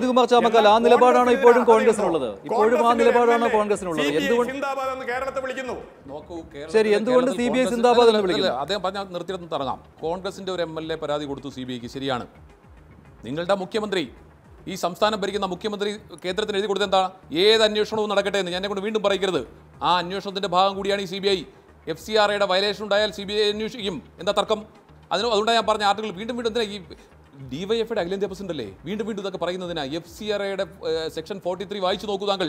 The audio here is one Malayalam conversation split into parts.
പ്രതികുമാർ ചാമക്കാൽ, ആ നിലപാടാണ് ഇപ്പോഴും കോൺഗ്രസിനുള്ളത്, ഇപ്പോഴും ആ നിലപാടാണ് കോൺഗ്രസിനുള്ളത്. എന്തുകൊണ്ട് ശരി, എന്തുകൊണ്ട് സി ബി ഐ സിന്ദാബാദ് എന്ന് വിളിക്കുന്നത്? അദ്ദേഹം പറഞ്ഞ നിർത്തിയിടത്തും തുടങ്ങാം. കോൺഗ്രസിന്റെ ഒരു MLA പരാതി കൊടുത്തു CBI-ക്ക്. ശരിയാണ്, നിങ്ങളുടെ മുഖ്യമന്ത്രി, ഈ സംസ്ഥാനം ഭരിക്കുന്ന മുഖ്യമന്ത്രി കേന്ദ്രത്തിന് എഴുതി കൊടുത്ത എന്താണ്? ഏത് അന്വേഷണവും നടക്കട്ടെ എന്ന് എന്നെ കൊണ്ട് വീണ്ടും പറയരുത്. ആ അന്വേഷണത്തിന്റെ ഭാഗം കൂടിയാണ് ഈ CBI. FCRA-യുടെ വയലേഷൻ ഉണ്ടായാൽ CBI അന്വേഷിക്കും. എന്താ തർക്കം? അതുകൊണ്ടാണ് ഞാൻ പറഞ്ഞ ആർട്ടിക്കിൾ വീണ്ടും വീണ്ടും എന്തിനാ ഈ DYFയുടെ അഖിലേന്ത്യാ പ്രസിഡന്റ് അല്ലേ വീണ്ടും വീണ്ടും ഇതൊക്കെ പറയുന്നതിനാ? FCRA-യുടെ സെക്ഷൻ 43 വായിച്ചു നോക്കൂ താങ്കൾ.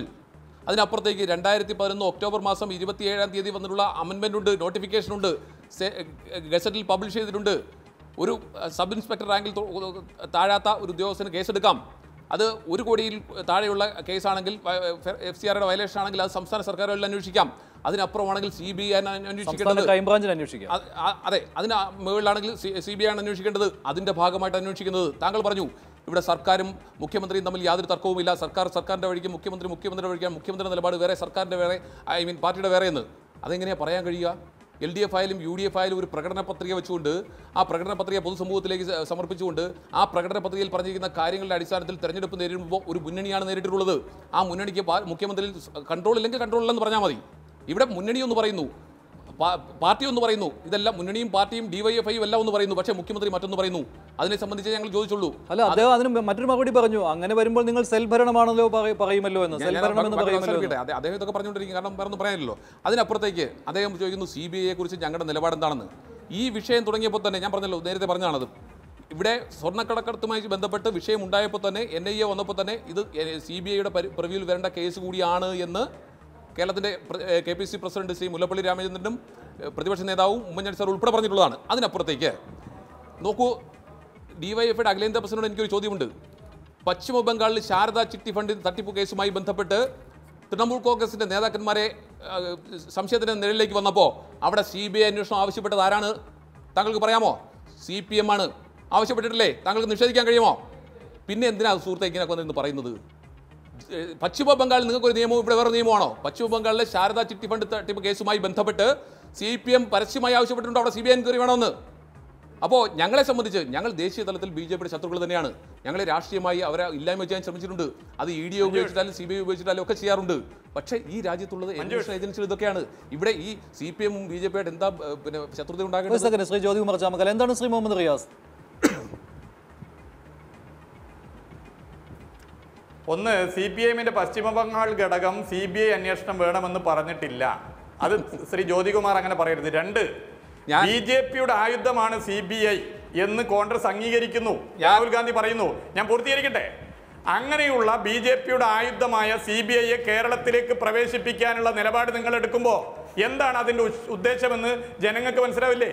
അതിനപ്പുറത്തേക്ക് 2011 ഒക്ടോബർ മാസം 27-ാം തീയതി വന്നിട്ടുള്ള അമെൻമെന്റ് ഉണ്ട്, നോട്ടിഫിക്കേഷൻ ഉണ്ട്, ഗസറ്റിൽ പബ്ലിഷ് ചെയ്തിട്ടുണ്ട്. ഒരു സബ് ഇൻസ്പെക്ടർ റാങ്കിൽ താഴാത്ത ഒരു ഉദ്യോഗസ്ഥന് കേസെടുക്കാം. അത് 1 കോടിയിൽ താഴെയുള്ള കേസാണെങ്കിൽ, FCRA-യുടെ വയലേഷൻ ആണെങ്കിൽ അത് സംസ്ഥാന സർക്കാരുകളിൽ അന്വേഷിക്കാം. അതിനപ്പുറമാണെങ്കിൽ CBI അന്വേഷിക്കേണ്ടത്, ക്രൈംബ്രാഞ്ചിൽ അന്വേഷിക്കാം. അതെ, അതിന് മുകളിലാണെങ്കിൽ CBI ആണ് അന്വേഷിക്കേണ്ടത്. അതിൻ്റെ ഭാഗമായിട്ട് അന്വേഷിക്കുന്നത് താങ്കൾ പറഞ്ഞു ഇവിടെ സർക്കാരും മുഖ്യമന്ത്രിയും തമ്മിൽ യാതൊരു തർക്കവുമില്ല, സർക്കാരിൻ്റെ വഴിക്കും മുഖ്യമന്ത്രിയുടെ വഴിക്കാണ്, മുഖ്യമന്ത്രിയുടെ നിലപാട് വേറെ, സർക്കാരിൻ്റെ വേറെ, പാർട്ടിയുടെ വേറെ എന്ന്. അതെങ്ങനെയാണ് പറയാൻ കഴിയുക? LDF ആയാലും UDF ആയാലും ഒരു പ്രകടന പത്രിക വെച്ചുകൊണ്ട്, ആ പ്രകടന പത്രിക പൊതുസമൂഹത്തിലേക്ക് സമർപ്പിച്ചുകൊണ്ട്, ആ പ്രകടന പത്രികയിൽ പറഞ്ഞിരിക്കുന്ന കാര്യങ്ങളുടെ അടിസ്ഥാനത്തിൽ തെരഞ്ഞെടുപ്പ് നേരിടുമ്പോൾ ഒരു മുന്നണിയാണ് നേരിട്ടിട്ടുള്ളത്. ആ മുന്നണിക്ക് മുഖ്യമന്ത്രി കൺട്രോൾ ഇല്ലെങ്കിൽ കൺട്രോളില്ലെന്ന് പറഞ്ഞാൽ മതി. ഇവിടെ മുന്നണി ഒന്ന് പറയുന്നു, പാർട്ടി ഒന്ന് പറയുന്നു, ഇതെല്ലാം മുന്നണിയും പാർട്ടിയും DYFയും എല്ലാം ഒന്ന് പറയുന്നു, പക്ഷേ മുഖ്യമന്ത്രി മറ്റൊന്ന് പറയുന്നു. അതിനെ സംബന്ധിച്ച് ഞങ്ങൾ ചോദിച്ചുള്ളൂ. അല്ല, അദ്ദേഹം അതിന് മറ്റൊരു മറുപടി പറഞ്ഞു, അങ്ങനെ വരുമ്പോൾ നിങ്ങൾ സെൽ ഭരണമാണല്ലോ പറയുമല്ലോ എന്ന്. അദ്ദേഹം ഇതൊക്കെ പറഞ്ഞുകൊണ്ടിരിക്കും, കാരണം വേറെ ഒന്നും പറയാനില്ലല്ലോ. അതിനപ്പുറത്തേക്ക് അദ്ദേഹം ചോദിക്കുന്നു CBI-യെ കുറിച്ച് ഞങ്ങളുടെ നിലപാട് എന്താണെന്ന്. ഈ വിഷയം തുടങ്ങിയപ്പോൾ തന്നെ ഞാൻ പറഞ്ഞല്ലോ, നേരത്തെ പറഞ്ഞാണത്, ഇവിടെ സ്വർണ്ണക്കടക്കടത്തുമായി ബന്ധപ്പെട്ട് വിഷയം ഉണ്ടായപ്പോൾ തന്നെ NIA വന്നപ്പോൾ തന്നെ ഇത് CBI-യുടെ പ്രിവ്യൂവിൽ വരേണ്ട കേസ് കൂടിയാണ് എന്ന് കേരളത്തിൻ്റെ KPC പ്രസിഡന്റ് ശ്രീ മുല്ലപ്പള്ളി രാമചന്ദ്രനും പ്രതിപക്ഷ നേതാവും ഉമ്മൻചാണ്ടി സാർ ഉൾപ്പെടെ പറഞ്ഞിട്ടുള്ളതാണ്. അതിനപ്പുറത്തേക്ക് നോക്കൂ, DYFയുടെ അഖിലേന്ത്യാ പ്രസിഡന്റിനോട് എനിക്കൊരു ചോദ്യമുണ്ട്. പശ്ചിമ ബംഗാളിൽ ശാരദാ ചിട്ടി ഫണ്ട് തട്ടിപ്പ് കേസുമായി ബന്ധപ്പെട്ട് തൃണമൂൽ കോൺഗ്രസിൻ്റെ നേതാക്കന്മാരെ സംശയത്തിൻ്റെ നിഴലിലേക്ക് വന്നപ്പോൾ അവിടെ CBI അന്വേഷണം ആവശ്യപ്പെട്ടത് ആരാണ്? താങ്കൾക്ക് പറയാമോ? CPM ആണ് ആവശ്യപ്പെട്ടിട്ടില്ലേ? താങ്കൾക്ക് നിഷേധിക്കാൻ കഴിയുമോ? പിന്നെ എന്തിനാണ് സുഹൃത്തെ ഇങ്ങനെയൊക്കെ വന്നിരുന്ന് പറയുന്നത്? പശ്ചിമ ബംഗാളിൽ നിങ്ങൾക്കൊരു നിയമവും ഇവിടെ വേറെ നിയമമാണോ? പശ്ചിമ ബംഗാളിലെ ശാരദാ ചിട്ടി ഫണ്ട് തട്ടിപ്പ് കേസുമായി ബന്ധപ്പെട്ട് CPM പരസ്യമായി ആവശ്യപ്പെട്ടിട്ടുണ്ട് അവിടെ CBI എൻക്വയറി വേണമെന്ന്. അപ്പോൾ ഞങ്ങളെ സംബന്ധിച്ച്, ഞങ്ങൾ ദേശീയ തലത്തിൽ BJPയുടെ ശത്രുക്കൾ തന്നെയാണ്. ഞങ്ങളെ രാഷ്ട്രീയമായി അവരെ ഇല്ലായ്മ ചെയ്യാൻ ശ്രമിച്ചിട്ടുണ്ട്. അത് EDA ഉപയോഗിച്ചിട്ടാലും CBI ഉപയോഗിച്ചിട്ടാലും ഒക്കെ ചെയ്യാറുണ്ട്. പക്ഷേ ഈ രാജ്യത്തുള്ളത് അന്വേഷണ ഏജൻസികൾ ഇതൊക്കെയാണ്. ഇവിടെ ഈ CPM-ഉം BJPയായിട്ട് എന്താ പിന്നെ ശത്രുത ഉണ്ടാക്കുന്നത്? ശ്രീ ജ്യോതികുമാർ ചാമക്കൽ, എന്താണ് ശ്രീ മുഹമ്മദ് റിയാസ്? ഒന്ന്, CPM-ന്റെ പശ്ചിമബംഗാൾ ഘടകം CBI അന്വേഷണം വേണമെന്ന് പറഞ്ഞിട്ടില്ല. അത് ശ്രീ ജ്യോതികുമാർ അങ്ങനെ പറയരുത്. 2, BJPയുടെ ആയുധമാണ് CBI എന്ന് കോൺഗ്രസ് അംഗീകരിക്കുന്നു, രാഹുൽ ഗാന്ധി പറയുന്നു. ഞാൻ പൂർത്തീകരിക്കട്ടെ. അങ്ങനെയുള്ള BJPയുടെ ആയുധമായ CBI-യെ കേരളത്തിലേക്ക് പ്രവേശിപ്പിക്കാനുള്ള നിലപാട് നിങ്ങൾ എടുക്കുമ്പോൾ എന്താണ് അതിന്റെ ഉദ്ദേശമെന്ന് ജനങ്ങൾക്ക് മനസ്സിലാവില്ലേ?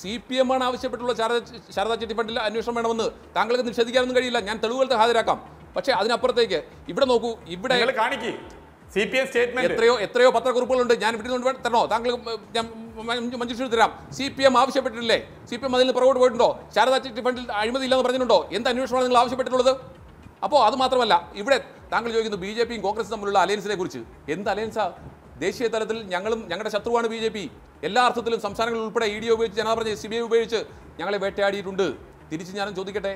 CPM ആണ് ആവശ്യപ്പെട്ടുള്ള ശാരദാ ചിട്ടി ഫണ്ടിൽ അന്വേഷണം വേണമെന്ന്. താങ്കൾക്ക് നിഷേധിക്കാനൊന്നും കഴിയില്ല, ഞാൻ തെളിവുകൾ ഹാജരാക്കാം. പക്ഷേ അതിനപ്പുറത്തേക്ക് ഇവിടെ നോക്കൂ, ഇവിടെ എത്രയോ പത്രക്കുറിപ്പുകളുണ്ട്. ഞാൻ ഇവിടെ തരണോ താങ്കൾക്ക്? മഞ്ജുഷ തരാം. CPM ആവശ്യപ്പെട്ടിട്ടില്ലേ? CPM അതിൽ പുറകോട്ട് പോയിട്ടുണ്ടോ? ശാരദാ ചിട്ടി ഫണ്ടിൽ അഴിമതിയില്ലെന്ന് പറഞ്ഞിട്ടുണ്ടോ? എന്ത് അന്വേഷണമാണ് നിങ്ങൾ ആവശ്യപ്പെട്ടിട്ടുള്ളത്? അപ്പോൾ അത് മാത്രമല്ല, ഇവിടെ താങ്കൾ ചോദിക്കുന്നു BJPയും കോൺഗ്രസും തമ്മിലുള്ള അലയൻസിനെ കുറിച്ച്. എന്ത് അലയൻസാ? ദേശീയ തലത്തിൽ ഞങ്ങളും, ഞങ്ങളുടെ ശത്രുവാണ് BJP. എല്ലാ അർത്ഥത്തിലും സംസ്ഥാനങ്ങളിൽ ഉൾപ്പെടെ EDA ഉപയോഗിച്ച്, ഞാൻ പറഞ്ഞ CBI ഉപയോഗിച്ച് ഞങ്ങളെ വേട്ടയാടിയിട്ടുണ്ട്. തിരിച്ച് ഞാനും ചോദിക്കട്ടെ,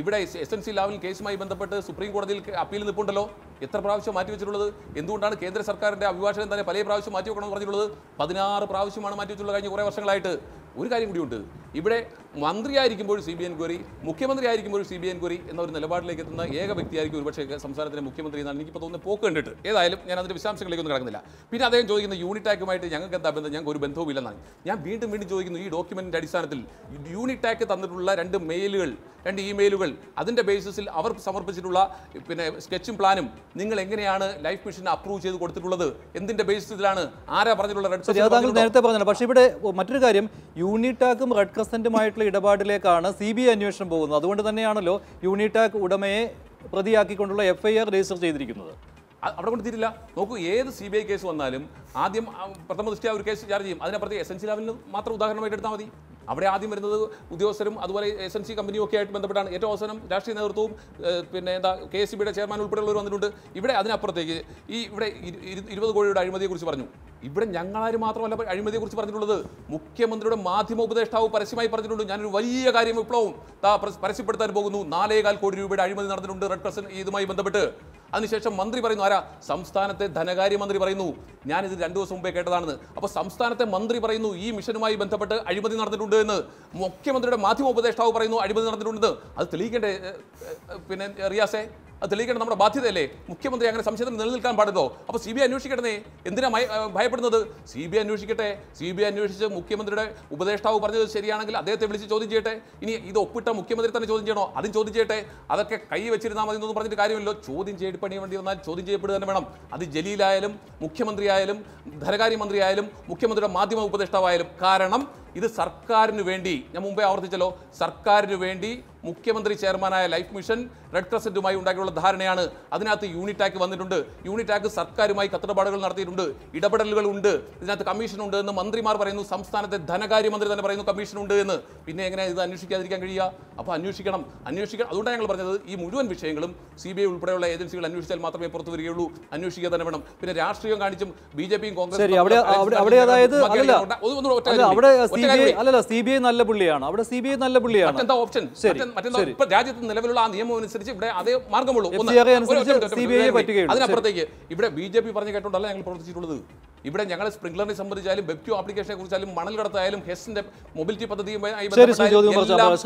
ഇവിടെ SNC ലാവൽ കേസുമായി ബന്ധപ്പെട്ട് സുപ്രീം കോടതിയിൽ അപ്പീൽ നിൽപ്പുണ്ടല്ലോ. എത്ര പ്രാവശ്യം മാറ്റിവെച്ചിട്ടുള്ളത്? എന്തുകൊണ്ടാണ് കേന്ദ്ര സർക്കാരിൻ്റെ അഭിഭാഷകൻ തന്നെ പല പ്രാവശ്യം മാറ്റി വെക്കണമെന്ന് പറഞ്ഞിട്ടുള്ളത്? 16 പ്രാവശ്യമാണ് മാറ്റിവെച്ചിട്ടുള്ളത് കഴിഞ്ഞ കുറേ വർഷങ്ങളായിട്ട്. ഒരു കാര്യം കൂടിയുണ്ട്, ഇവിടെ മന്ത്രിയായിരിക്കുമ്പോഴും CBI എൻക്വയറി, മുഖ്യമന്ത്രി ആയിരിക്കുമ്പോഴും CBI എൻക്വയറി എന്ന ഒരു നിലപാടിലേക്ക് എത്തുന്ന ഏക വ്യക്തിയായിരിക്കും ഒരുപക്ഷെ സംസ്ഥാനത്തിൻ്റെ മുഖ്യമന്ത്രി എന്നാണ് എനിക്കിപ്പോൾ തോന്നുന്നത്, പോക്ക് കണ്ടിട്ട്. ഏതായാലും ഞാൻ അതിൻ്റെ വിശദാംശങ്ങളിലേക്കൊന്നും കിടക്കുന്നില്ല. പിന്നെ അദ്ദേഹം ചോദിക്കുന്ന യൂണിറ്റ് ആക്ടുമായിട്ട് ഞങ്ങൾക്ക് എന്താ ബന്ധം? ഞങ്ങൾക്ക് ഒരു ബന്ധവുമില്ലെന്നാണ് ഞാൻ വീണ്ടും വീണ്ടും ചോദിക്കുന്നു. ഈ ഡോക്യുമെൻറ്റിൻ്റെ അടിസ്ഥാനത്തിൽ യൂണിറ്റ് ആക്ട് തന്നിട്ടുള്ള 2 ഇമെയിലുകൾ, അതിൻ്റെ ബേസിസിൽ അവർ സമർപ്പിച്ചിട്ടുള്ള പിന്നെ സ്കെച്ചും പ്ലാനും നിങ്ങൾ എങ്ങനെയാണ് ലൈഫ് മിഷൻ അപ്രൂവ് ചെയ്ത് കൊടുത്തിട്ടുള്ളത്? എന്തിന്റെ ബേസിസിലാണ്? ആരാ പറഞ്ഞിട്ടുള്ള? നേരത്തെ പറഞ്ഞല്ലോ. പക്ഷേ ഇവിടെ മറ്റൊരു കാര്യം, യൂണിടാക്കും റെഡ് ക്രസന്റുമായിട്ടുള്ള ഇടപാടിലേക്കാണ് CBI അന്വേഷണം പോകുന്നത്. അതുകൊണ്ട് തന്നെയാണല്ലോ യൂണിടാക് ഉടമയെ പ്രതിയാക്കിക്കൊണ്ടുള്ള FIR രജിസ്റ്റർ ചെയ്തിരിക്കുന്നത്. അവിടെ കൊണ്ട് തീരില്ല. നോക്കൂ, ഏത് CBI കേസ് വന്നാലും ആദ്യം പ്രഥമ ദൃഷ്ടിയ ഒരു കേസ് ചാർജ് ചെയ്യും. അതിനപ്പുറത്ത് SNC ലാബിന് മാത്രം ഉദാഹരണമായിട്ട് എടുത്താൽ മതി. അവിടെ ആദ്യം വരുന്നത് ഉദ്യോഗസ്ഥരും അതുപോലെ എസ് എൻ സി കമ്പനിയും ഒക്കെ ആയിട്ട് ബന്ധപ്പെട്ടാണ്. ഏറ്റവും അവസാനം രാഷ്ട്രീയ നേതൃത്വവും പിന്നെ എന്താ കെ എസ് സി ബിയുടെ ചെയർമാൻ ഉൾപ്പെടെയുള്ളവർ വന്നിട്ടുണ്ട്. ഇവിടെ അതിനപ്പുറത്തേക്ക് ഈ ഇവിടെ 20 കോടിയുടെ അഴിമതിയെക്കുറിച്ച് പറഞ്ഞു. ഇവിടെ ഞങ്ങളാരും മാത്രമല്ല അഴിമതിയെക്കുറിച്ച് പറഞ്ഞിട്ടുള്ളത്. മുഖ്യമന്ത്രിയുടെ മാധ്യമ ഉപദേഷ്ടാവ് പരസ്യമായി പറഞ്ഞിട്ടുണ്ട്, ഞാനൊരു വലിയ കാര്യം വിപ്ലവം പരസ്യപ്പെടുത്താൻ പോകുന്നു, 4.25 കോടി രൂപയുടെ അഴിമതി നടന്നിട്ടുണ്ട് റെഡ് ക്രോസ് ഇതുമായി ബന്ധപ്പെട്ട്. അതിനുശേഷം മന്ത്രി പറയുന്നു, ആരാ? സംസ്ഥാനത്തെ ധനകാര്യമന്ത്രി പറയുന്നു, ഞാനിത് 2 ദിവസം മുമ്പേ കേട്ടതാണെന്ന്. അപ്പോൾ സംസ്ഥാനത്തെ മന്ത്രി പറയുന്നു ഈ മിഷനുമായി ബന്ധപ്പെട്ട് അഴിമതി നടന്നിട്ടുണ്ട് എന്ന്. മുഖ്യമന്ത്രിയുടെ മാധ്യമ ഉപദേഷ്ടാവ് പറയുന്നു അഴിമതി നടന്നിട്ടുണ്ടെന്ന്. അത് തെളിയിക്കേണ്ടേ? പിന്നെ റിയാസെ, അത് തെളിയിക്കേണ്ട നമ്മുടെ ബാധ്യതയല്ലേ? മുഖ്യമന്ത്രി അങ്ങനെ സംശയത്തിന് നിലനിൽക്കാൻ പാടില്ലോ. അപ്പോൾ CBI അന്വേഷിക്കട്ടെ, എന്തിനാ ഭയപ്പെടുന്നത്? CBI അന്വേഷിക്കട്ടെ. CBI അന്വേഷിച്ച് മുഖ്യമന്ത്രിയുടെ ഉപദേഷ്ടാവ് പറഞ്ഞത് ശരിയാണെങ്കിൽ അദ്ദേഹത്തെ വിളിച്ച് ചോദ്യം ചെയ്യട്ടെ. ഇനി ഇത് ഒപ്പിട്ട മുഖ്യമന്ത്രി തന്നെ ചോദ്യം ചെയ്യണോ? അതും ചോദ്യം ചെയ്യട്ടെ. അതൊക്കെ കൈ വെച്ചിരുന്നാൽ മതി എന്നൊന്നും പറഞ്ഞിട്ട് കാര്യമില്ലല്ലോ. ചോദ്യം ചെയ്യപ്പെടണി വേണ്ടി വന്നാൽ ചോദ്യം ചെയ്യപ്പെടുക തന്നെ വേണം. അത് ജലീലായാലും മുഖ്യമന്ത്രിയായാലും ധനകാര്യമന്ത്രിയായാലും മുഖ്യമന്ത്രിയുടെ മാധ്യമ ഉപദേഷ്ടാവായാലും. കാരണം ഇത് സർക്കാരിന് വേണ്ടി, ഞാൻ മുമ്പേ ആവർത്തിച്ചല്ലോ, സർക്കാരിന് വേണ്ടി മുഖ്യമന്ത്രി ചെയർമാനായ ലൈഫ് മിഷൻ റെഡ് ക്രസൻറ്റുമായി ഉണ്ടാക്കിയുള്ള ധാരണയാണ്. അതിനകത്ത് യൂണിറ്റ് ആക്ക് വന്നിട്ടുണ്ട്. യൂണിറ്റ് ആക്ക് സർക്കാരുമായി കത്തിടപാടുകൾ നടത്തിയിട്ടുണ്ട്, ഇടപെടലുകൾ ഉണ്ട്, ഇതിനകത്ത് കമ്മീഷനുണ്ട് എന്ന് മന്ത്രിമാർ പറയുന്നു. സംസ്ഥാനത്തെ ധനകാര്യമന്ത്രി തന്നെ പറയുന്നു കമ്മീഷനുണ്ട് എന്ന്. പിന്നെ എങ്ങനെയാണ് ഇത് അന്വേഷിക്കാതിരിക്കാൻ കഴിയുക? അപ്പോൾ അന്വേഷിക്കണം, അന്വേഷിക്കണം. അതുകൊണ്ടാണ് ഞങ്ങൾ പറഞ്ഞത് ഈ മുഴുവൻ വിഷയങ്ങളും CBI ഉൾപ്പെടെയുള്ള ഏജൻസികൾ അന്വേഷിച്ചാൽ മാത്രമേ പുറത്തു വരികയുള്ളൂ. അന്വേഷിക്കുക തന്നെ വേണം. പിന്നെ രാഷ്ട്രീയം കാണിച്ചും BJP കോൺഗ്രസ് CBI നല്ല പുള്ളിയാണ്. അവിടെ CBI നല്ല പുള്ളിയാണ്. മറ്റെന്താ ഓപ്ഷൻ? ഇപ്പൊ രാജ്യത്ത് നിലവിലുള്ള ആ നിയമം അനുസരിച്ച് ഇവിടെ അതേ മാർഗമുള്ളൂ. അതിനപ്പുറത്തേക്ക് ഇവിടെ BJP പറഞ്ഞു കേട്ടോണ്ടല്ല ഞങ്ങൾ പ്രവർത്തിച്ചിട്ടുള്ളത്. ഇവിടെ ഞങ്ങൾ സ്പ്രിംഗ്ലറിനെ സംബന്ധിച്ചാലും വെബ്ക്യൂ ആപ്ലിക്കേഷനെ കുറിച്ചാലും മണൽ കടത്തായാലും ഹെസിന്റെ മൊബിലിറ്റി പദ്ധതിയുമായി